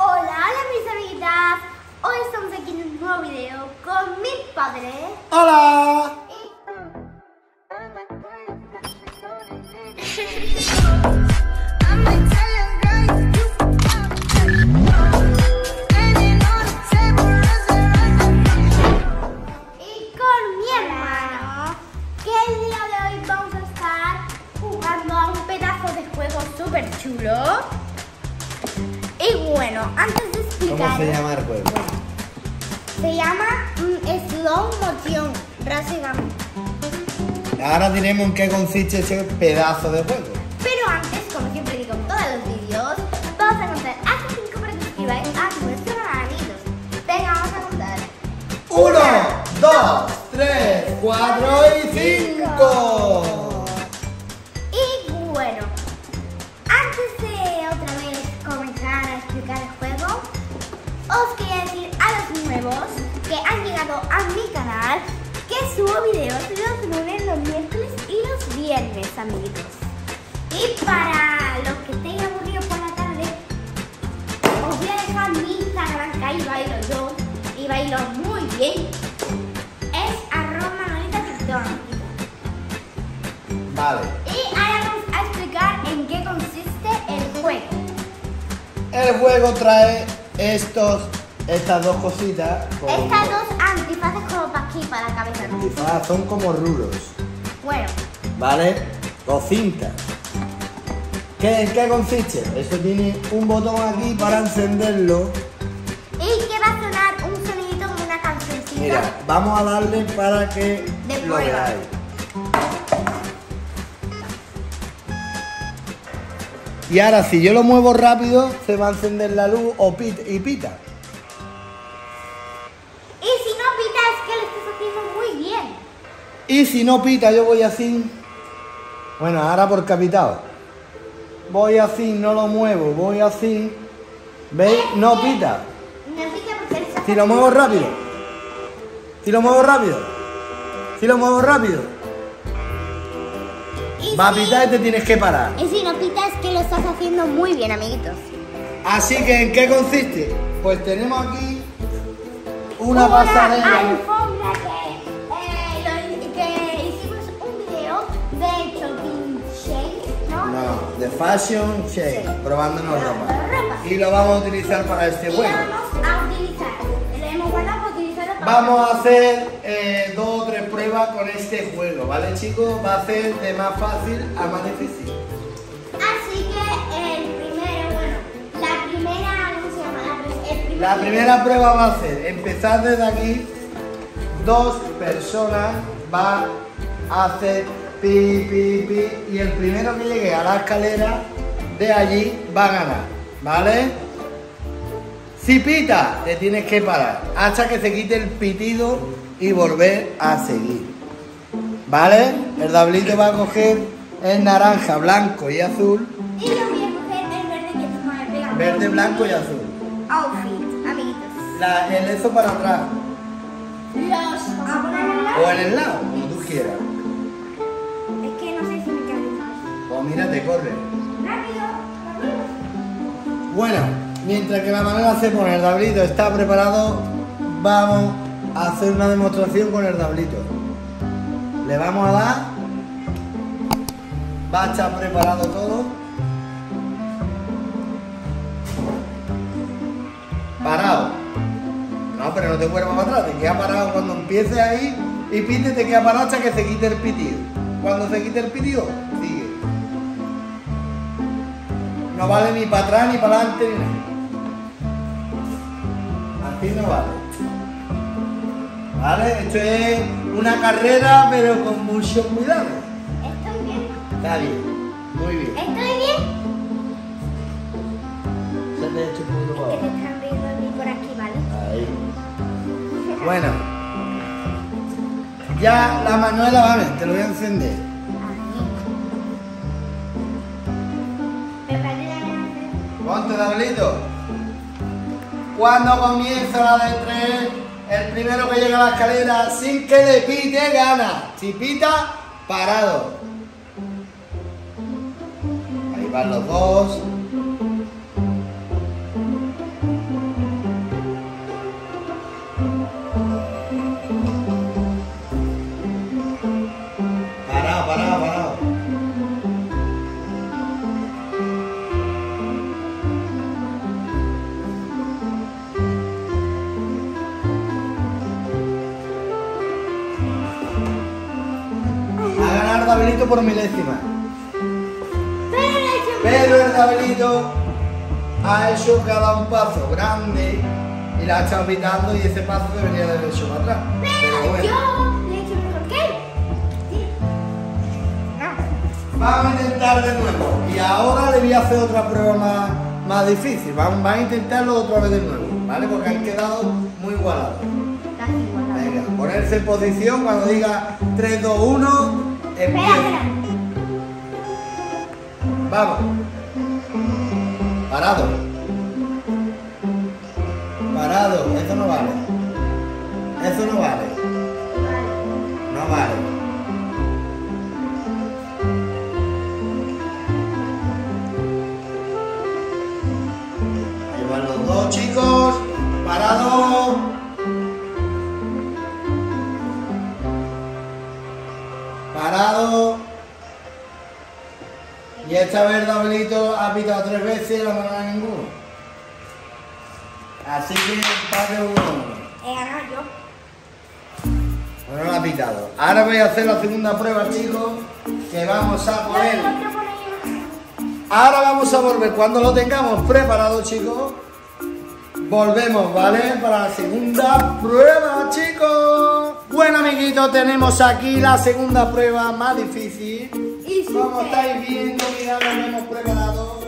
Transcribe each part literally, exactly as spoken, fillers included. Hola, hola mis amiguitas. Hoy estamos aquí en un nuevo video con mi padre. Hola. Chulo. Y bueno, antes de explicar, ¿cómo se llama el juego? Se llama mm, Slow Motion Racing Game. Ahora diremos en qué consiste ese pedazo de juego. Pero antes, como siempre digo en todos los vídeos, vamos a contar hasta cinco para que suscribáis a nuestros amiguitos. Venga, vamos a contar. uno, dos, tres, cuatro y cinco. Os quería decir a los nuevos que han llegado a mi canal que subo videos los lunes, los miércoles y los viernes, amiguitos. Y para los que estén aburridos por la tarde, os voy a dejar mi Instagram, que ahí bailo yo y bailo muy bien. Es arroba Manuelita que estoy, amiguitos. Vale. Y ahora vamos a explicar en qué consiste el juego. El juego trae Estos, estas dos cositas. Con... Estas dos antifaces como para aquí, para la cabeza. Antifaces son como rulos. Bueno. ¿Vale? O cintas. ¿Qué, ¿En qué consiste? Esto tiene un botón aquí para encenderlo. Y que va a sonar un sonidito como una cancioncita. Mira, vamos a darle para que de lo veáis. Y ahora, si yo lo muevo rápido, se va a encender la luz o pita, y pita. Y si no pita, es que lo estás haciendo muy bien. Y si no pita, yo voy así. Bueno, ahora por capitado. Voy así, no lo muevo, voy así. ¿Veis? No pita. No pita porque lo estás haciendo. Si lo muevo rápido. Si lo muevo rápido. Si lo muevo rápido. Va a pitar y te tienes que parar. Y si no pitas, que lo estás haciendo muy bien, amiguitos. Así que, ¿en qué consiste? Pues tenemos aquí una, una pasarela. Alfombra que, eh, que hicimos un video de shopping shake, ¿no? No, de fashion shake, sí. Probándonos ropa. ropa. Y lo vamos a utilizar para este y juego. Lo vamos a utilizar. Lo hemos guardado para utilizarlo para... Vamos a hacer... Eh, dos o tres pruebas con este juego, ¿vale, chicos? Va a ser de más fácil a más difícil. Así que el primero, bueno, la primera, ¿cómo se llama? La, el primer la primera prueba va a ser empezar desde aquí. Dos personas van a hacer pi, pi, pi, y el primero que llegue a la escalera de allí va a ganar, ¿vale? Si pita, te tienes que parar hasta que se quite el pitido y volver a seguir, ¿vale? El tablito va a coger el naranja, blanco y azul. Y yo voy a coger el verde que tú me pegas. Verde, blanco y azul. Outfit, amiguitos. La, el eso para atrás. Los a poner en el lado. O en el lado, como tú quieras. Es que no sé si me quedan. Pues mira, te corre. Rápido, rápido. Bueno, mientras que la Manuela se pone el tablito, está preparado, vamos a hacer una demostración con el tablito. Le vamos a dar. Va a estar preparado todo. Parado. No, pero no te vuelvas para atrás. Te queda parado cuando empieces ahí y pite, te queda parado hasta que se quite el pitido. Cuando se quite el pitido, sigue. No vale ni para atrás ni para adelante ni nada. Así no vale. ¿Vale? Esto es una carrera, pero con mucho cuidado. Estoy bien. Está bien, muy bien. ¿Estoy bien? Se te ha hecho un poquito para abajo. Es que te están viendo por aquí, ¿vale? Ahí. Bueno. Ya la Manuela, vale, te lo voy a encender. Ponte, tablito. Cuando comienza la de tres, el primero que llega a la escalera sin que le pite gana. Si pita, parado. Ahí van los dos. laberinto por milésima. Pero el laberinto ha hecho cada un paso grande y la ha estado pitando, y ese paso debería de haber hecho para atrás. Pero bueno. Yo le he hecho mejor que él. Sí. No. Vamos a intentar de nuevo. Y ahora le voy a hacer otra prueba más, más difícil. Vamos, vamos a intentarlo otra vez de nuevo, ¿vale? Porque han quedado muy igualados. Venga, ponerse en posición cuando diga tres, dos, uno, empieza. Vamos. Parado. Parado, eso no vale. Eso no vale. No vale. Ahí van los dos, chicos. Parado. Parado. Y esta vez el Manuelito ha pitado tres veces y no ha ganado ninguno. Así que empate uno. He ganado yo. Bueno, no ha pitado. Ahora voy a hacer la segunda prueba, chicos, que vamos a poner. Ahora vamos a volver. Cuando lo tengamos preparado, chicos, volvemos, ¿vale? Para la segunda prueba, chicos. Bueno, amiguitos, tenemos aquí la segunda prueba más difícil. Como estáis viendo, mirad lo que hemos preparado.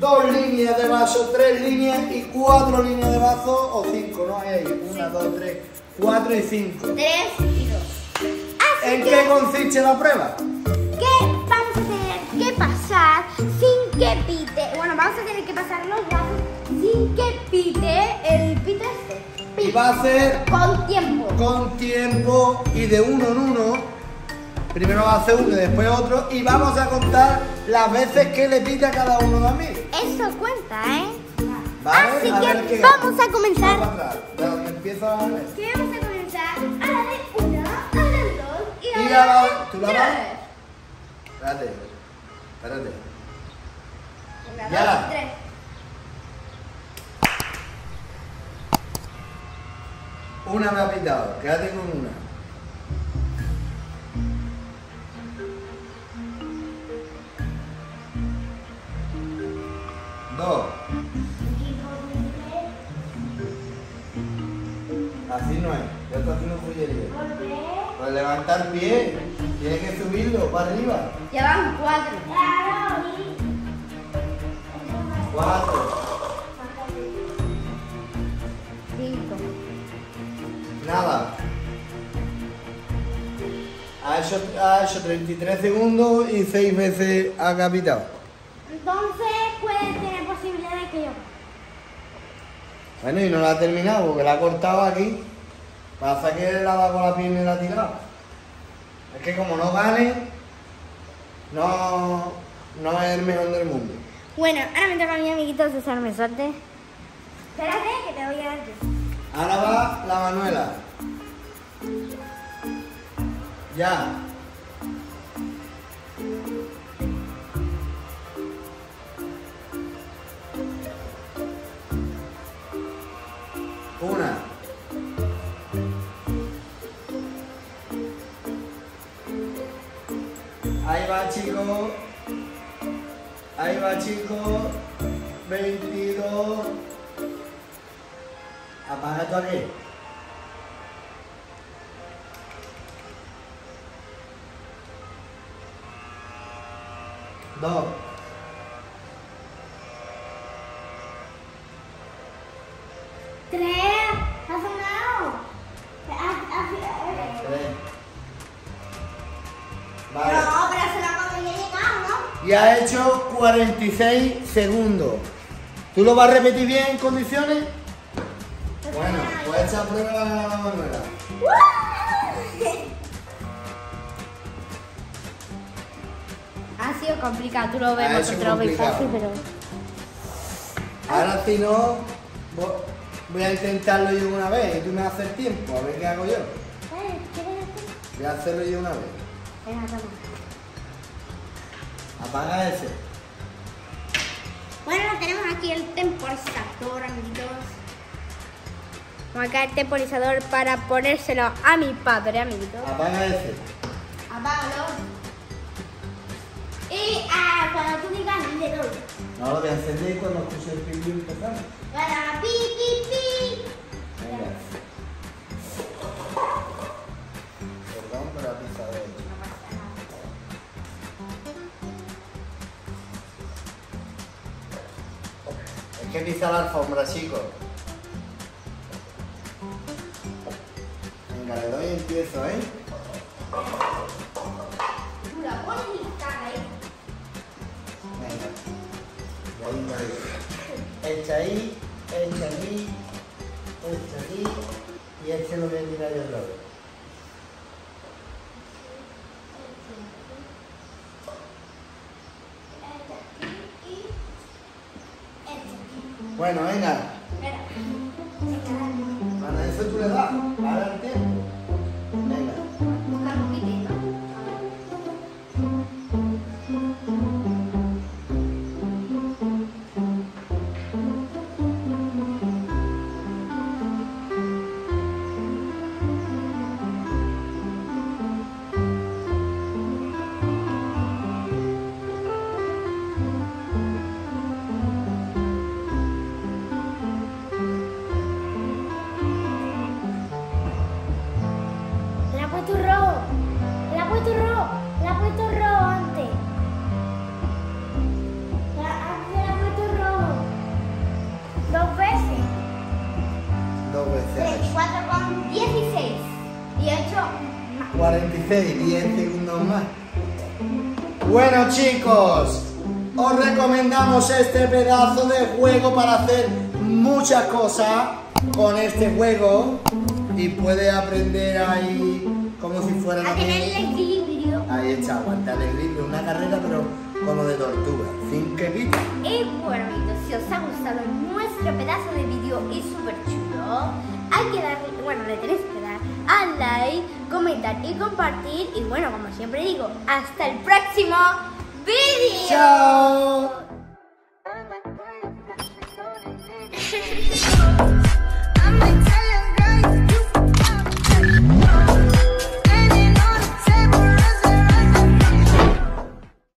Dos líneas de vaso, tres líneas y cuatro líneas de vaso, o cinco, ¿no? Ahí hay una, dos, tres, cuatro y cinco. Tres y dos. Así ¿En que, qué consiste la prueba? Que vamos a tener que pasar sin que pite. Bueno, vamos a tener que pasar los vasos sin que pite el pito este. Pite. Y va a ser con tiempo. Con tiempo y de uno en uno. Primero va a hacer uno y después otro, y vamos a contar las veces que le pita cada uno también. Eso cuenta, ¿eh? ¿Vale? Así a que, que vamos a comenzar. Vamos a ¿De empieza a ver? Que vamos a comenzar a la de uno, a la de dos y a la, y la de la... ¿Tú la vas? Espérate, espérate. Una, ya. Dos, tres. Una me ha pitado, quédate con una. Dos. Así no es, ya está haciendo joyería. Pues levantar el pie, tienes que subirlo para arriba. Ya van cuatro. Cuatro. Cinco. Nada. Ha hecho, ha hecho treinta y tres segundos y seis veces ha capitado. Entonces puede tener posibilidades que yo. Bueno, y no la ha terminado porque la ha cortado aquí. Pasa que la va con la pierna y la ha tirado. Es que como no gane, no, no es el mejor del mundo. Bueno, ahora me toca a mi amiguito Césarme suerte. Espérate que te voy a dar yo. Ahora va la Manuela. Ya. Una. Ahí va, chicos. Ahí va, chicos. veintidós. Apaga esto aquí. Dos. Tres. Vale. No, pero se la vamos a llegar, ¿no? Y ha hecho cuarenta y seis segundos. ¿Tú lo vas a repetir bien en condiciones? Pues bueno, pues esta prueba la gana Manuela. Ha sido complicado, tú lo ves, nosotros lo veis fácil, pero... Ahora si no, voy a intentarlo yo una vez y tú me haces tiempo, a ver qué hago yo. Voy a hacerlo yo una vez. Apaga ese. Bueno, tenemos aquí el temporizador, amiguitos. Vamos acá el temporizador para ponérselo a mi padre, amiguitos. Apaga ese. Apágalo. Y ah, cuando tú digas, le doy. No, de hacerle cuando puse el pipi empezamos. Para pi, pi, pi. Venga. Perdón, pero la pizza de ella. Es que pisa la alfombra, chicos. Venga, le doy y empiezo, ¿eh? Echa ahí, echa ahí, echa ahí y este lo voy a tirar yo otra vez. Bueno, venga. Para eso tú le das, para el tiempo. Venga. cuarenta y seis, diez segundos más. Bueno, chicos, os recomendamos este pedazo de juego para hacer muchas cosas con este juego y puedes aprender ahí como si fuera a tener el equilibrio. Ahí está, aguanta el equilibrio, una carrera pero como de tortuga, sin que pita. Y bueno, amigos, si os ha gustado nuestro pedazo de vídeo y súper chulo, hay que darle, bueno, le tenéis que dar al like, comentar y compartir. Y bueno, como siempre digo, hasta el próximo vídeo. ¡Chao!